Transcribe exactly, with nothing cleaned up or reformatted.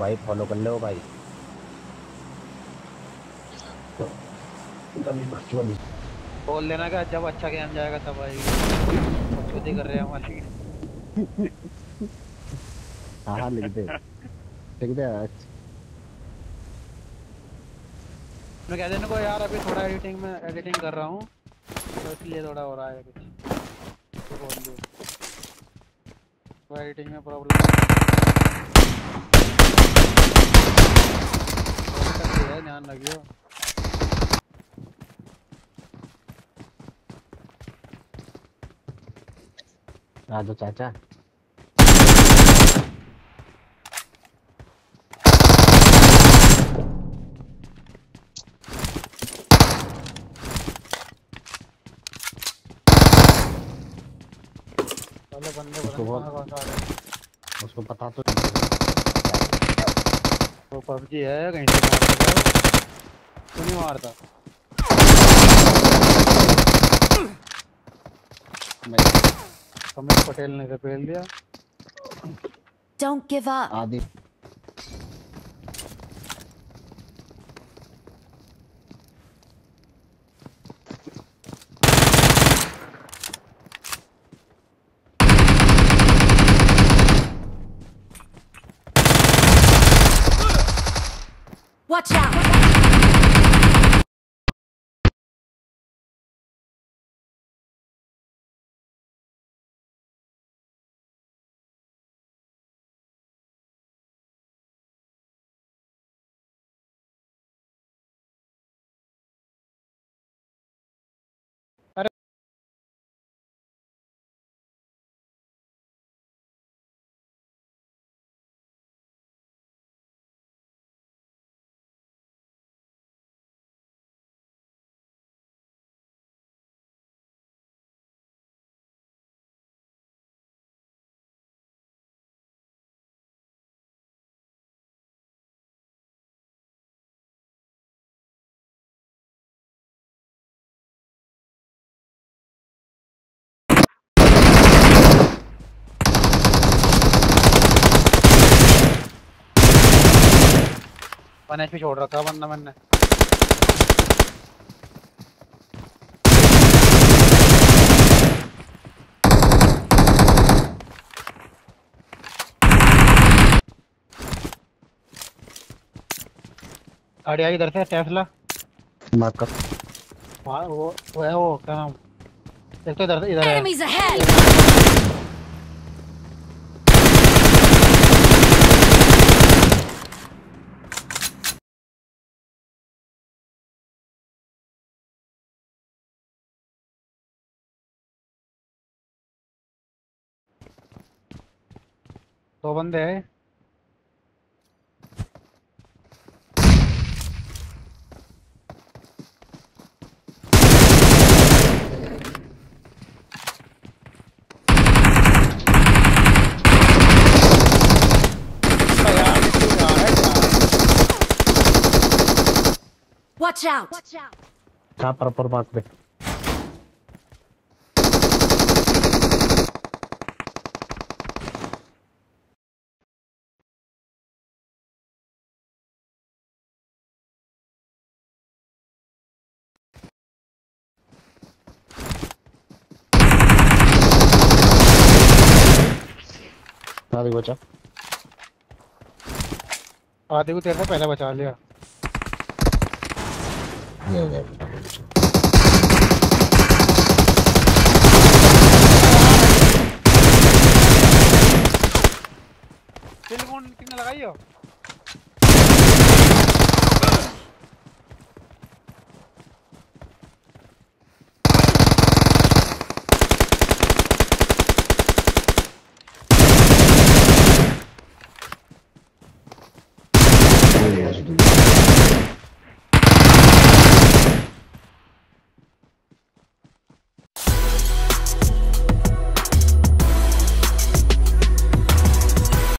भाई फॉलो कर ले भाई। बोल देना का जब अच्छा गेम जाएगा तब भाई कर रहे हैं हमारी। हाँ लिख दे लिख दे मैं कह देने को यार अभी थोड़ा एडिटिंग में एडिटिंग कर रहा हूँ तो इसलिए थोड़ा हो रहा है कुछ तो बोल दो तो एडिटिंग में प्रॉब्लम ध्यान रखियो। राजू चाचा वाले बंदे उसको पता तो वो पबजी है कहीं से नहीं मारता मैं कमल पटेल ने रिपेल दिया। Don't give up Adi watch out. One HP छोड़ रखा वरना मैंने गाड़ी आई इधर से टेस्ला मार्कर वहाँ वो वो है वो क्या नाम देखते इधर से इधर है दो बंदे हैं Watch out Watch out कहां प्रॉपर मार्क पे आदि बचा आदि को तेरे से पहले बचा लिया ये ये किल कौन कितने लगाई हो।